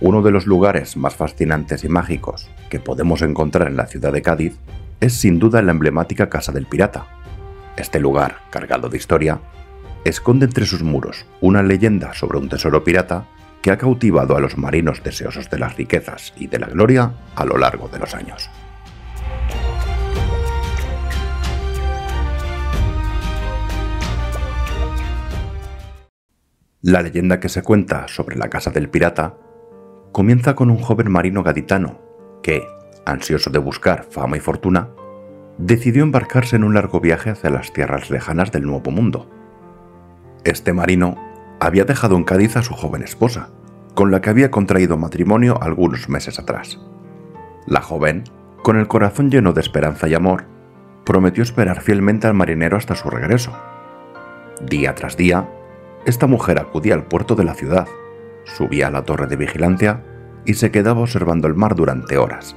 Uno de los lugares más fascinantes y mágicos que podemos encontrar en la ciudad de Cádiz es sin duda la emblemática Casa del Pirata. Este lugar, cargado de historia, esconde entre sus muros una leyenda sobre un tesoro pirata que ha cautivado a los marinos deseosos de las riquezas y de la gloria a lo largo de los años. La leyenda que se cuenta sobre la Casa del Pirata comienza con un joven marino gaditano que, ansioso de buscar fama y fortuna, decidió embarcarse en un largo viaje hacia las tierras lejanas del Nuevo Mundo. Este marino había dejado en Cádiz a su joven esposa, con la que había contraído matrimonio algunos meses atrás. La joven, con el corazón lleno de esperanza y amor, prometió esperar fielmente al marinero hasta su regreso. Día tras día, esta mujer acudía al puerto de la ciudad, subía a la torre de vigilancia y se quedaba observando el mar durante horas,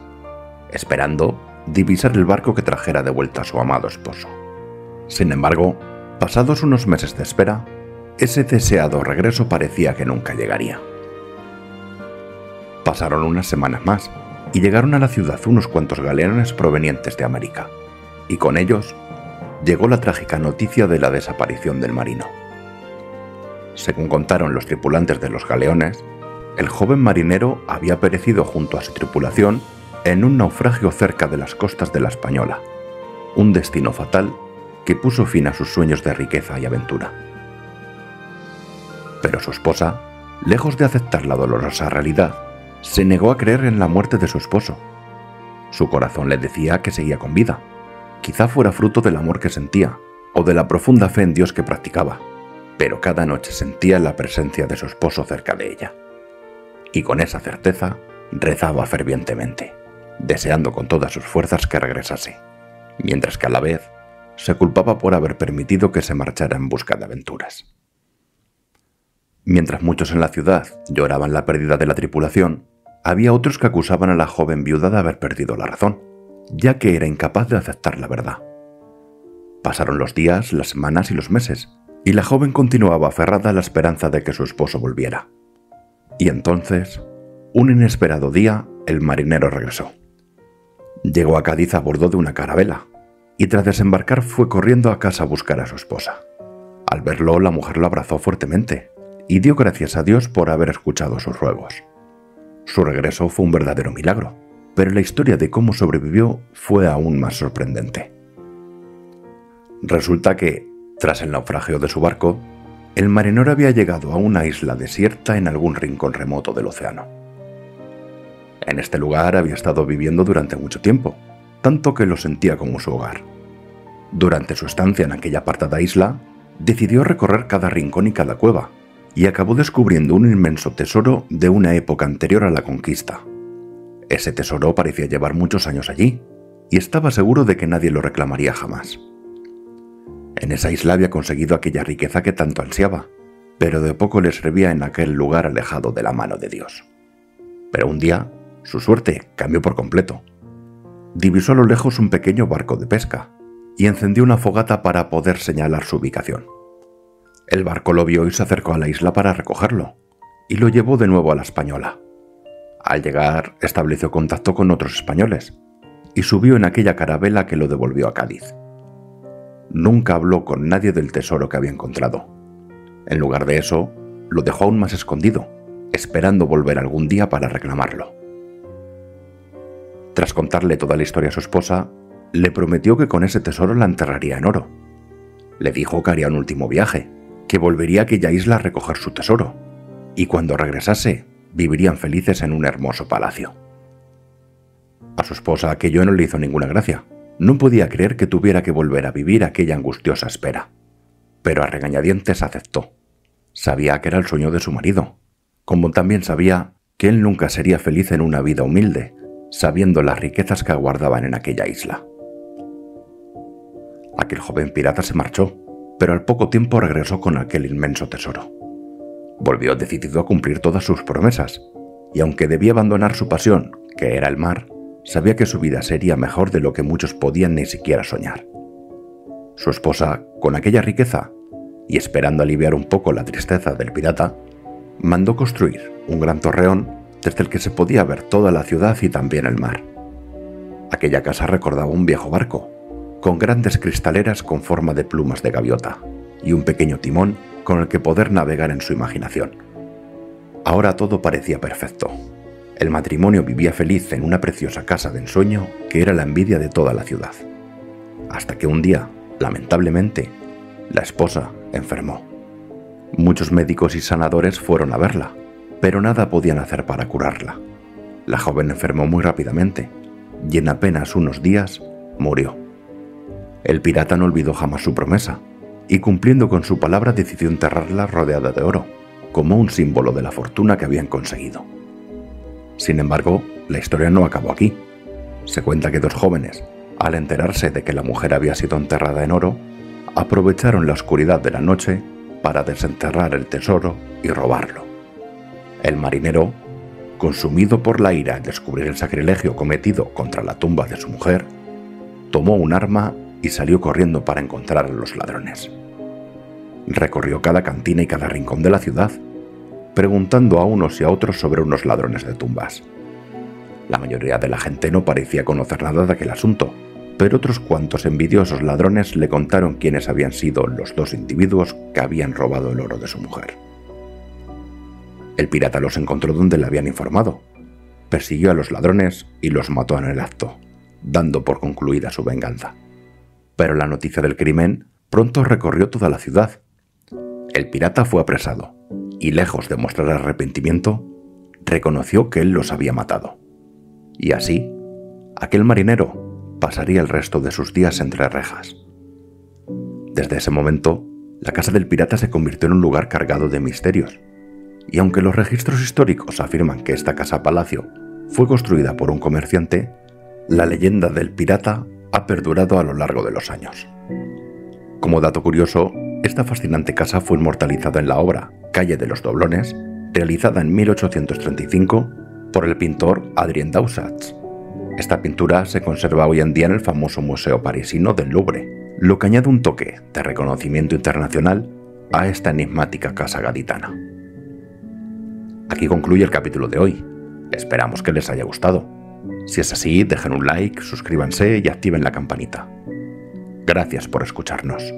esperando divisar el barco que trajera de vuelta a su amado esposo. Sin embargo, pasados unos meses de espera, ese deseado regreso parecía que nunca llegaría. Pasaron unas semanas más y llegaron a la ciudad unos cuantos galeones provenientes de América, y con ellos llegó la trágica noticia de la desaparición del marino. Según contaron los tripulantes de los galeones, el joven marinero había perecido junto a su tripulación en un naufragio cerca de las costas de la Española, un destino fatal que puso fin a sus sueños de riqueza y aventura. Pero su esposa, lejos de aceptar la dolorosa realidad, se negó a creer en la muerte de su esposo. Su corazón le decía que seguía con vida, quizá fuera fruto del amor que sentía o de la profunda fe en Dios que practicaba, pero cada noche sentía la presencia de su esposo cerca de ella. Y con esa certeza rezaba fervientemente, deseando con todas sus fuerzas que regresase, mientras que a la vez se culpaba por haber permitido que se marchara en busca de aventuras. Mientras muchos en la ciudad lloraban la pérdida de la tripulación, había otros que acusaban a la joven viuda de haber perdido la razón, ya que era incapaz de aceptar la verdad. Pasaron los días, las semanas y los meses, y la joven continuaba aferrada a la esperanza de que su esposo volviera. Y entonces, un inesperado día, el marinero regresó. Llegó a Cádiz a bordo de una carabela, y tras desembarcar fue corriendo a casa a buscar a su esposa. Al verlo, la mujer lo abrazó fuertemente, y dio gracias a Dios por haber escuchado sus ruegos. Su regreso fue un verdadero milagro, pero la historia de cómo sobrevivió fue aún más sorprendente. Resulta que, tras el naufragio de su barco, el marinero había llegado a una isla desierta en algún rincón remoto del océano. En este lugar había estado viviendo durante mucho tiempo, tanto que lo sentía como su hogar. Durante su estancia en aquella apartada isla, decidió recorrer cada rincón y cada cueva, y acabó descubriendo un inmenso tesoro de una época anterior a la conquista. Ese tesoro parecía llevar muchos años allí, y estaba seguro de que nadie lo reclamaría jamás. En esa isla había conseguido aquella riqueza que tanto ansiaba, pero de poco le servía en aquel lugar alejado de la mano de Dios. Pero un día, su suerte cambió por completo. Divisó a lo lejos un pequeño barco de pesca y encendió una fogata para poder señalar su ubicación. El barco lo vio y se acercó a la isla para recogerlo, y lo llevó de nuevo a la Española. Al llegar, estableció contacto con otros españoles y subió en aquella carabela que lo devolvió a Cádiz. Nunca habló con nadie del tesoro que había encontrado. En lugar de eso, lo dejó aún más escondido, esperando volver algún día para reclamarlo. Tras contarle toda la historia a su esposa, le prometió que con ese tesoro la enterraría en oro. Le dijo que haría un último viaje, que volvería a aquella isla a recoger su tesoro, y cuando regresase, vivirían felices en un hermoso palacio. A su esposa aquello no le hizo ninguna gracia. No podía creer que tuviera que volver a vivir aquella angustiosa espera, pero a regañadientes aceptó. Sabía que era el sueño de su marido, como también sabía que él nunca sería feliz en una vida humilde, sabiendo las riquezas que aguardaban en aquella isla. Aquel joven pirata se marchó, pero al poco tiempo regresó con aquel inmenso tesoro. Volvió decidido a cumplir todas sus promesas, y aunque debía abandonar su pasión, que era el mar, sabía que su vida sería mejor de lo que muchos podían ni siquiera soñar. Su esposa, con aquella riqueza, y esperando aliviar un poco la tristeza del pirata, mandó construir un gran torreón desde el que se podía ver toda la ciudad y también el mar. Aquella casa recordaba un viejo barco, con grandes cristaleras con forma de plumas de gaviota, y un pequeño timón con el que poder navegar en su imaginación. Ahora todo parecía perfecto. El matrimonio vivía feliz en una preciosa casa de ensueño que era la envidia de toda la ciudad. Hasta que un día, lamentablemente, la esposa enfermó. Muchos médicos y sanadores fueron a verla, pero nada podían hacer para curarla. La joven enfermó muy rápidamente, y en apenas unos días murió. El pirata no olvidó jamás su promesa, y cumpliendo con su palabra decidió enterrarla rodeada de oro, como un símbolo de la fortuna que habían conseguido. Sin embargo, la historia no acabó aquí. Se cuenta que dos jóvenes, al enterarse de que la mujer había sido enterrada en oro, aprovecharon la oscuridad de la noche para desenterrar el tesoro y robarlo. El marinero, consumido por la ira al descubrir el sacrilegio cometido contra la tumba de su mujer, tomó un arma y salió corriendo para encontrar a los ladrones. Recorrió cada cantina y cada rincón de la ciudad, preguntando a unos y a otros sobre unos ladrones de tumbas. La mayoría de la gente no parecía conocer nada de aquel asunto, pero otros cuantos envidiosos ladrones le contaron quiénes habían sido los dos individuos que habían robado el oro de su mujer. El pirata los encontró donde le habían informado, persiguió a los ladrones y los mató en el acto, dando por concluida su venganza. Pero la noticia del crimen pronto recorrió toda la ciudad. El pirata fue apresado y, lejos de mostrar arrepentimiento, reconoció que él los había matado. Y así, aquel marinero pasaría el resto de sus días entre rejas. Desde ese momento, la casa del pirata se convirtió en un lugar cargado de misterios. Y aunque los registros históricos afirman que esta casa-palacio fue construida por un comerciante, la leyenda del pirata ha perdurado a lo largo de los años. Como dato curioso, esta fascinante casa fue inmortalizada en la obra Calle de los Doblones, realizada en 1835 por el pintor Adrien Dausatz. Esta pintura se conserva hoy en día en el famoso museo parisino del Louvre, lo que añade un toque de reconocimiento internacional a esta enigmática casa gaditana. Aquí concluye el capítulo de hoy. Esperamos que les haya gustado. Si es así, dejen un like, suscríbanse y activen la campanita. Gracias por escucharnos.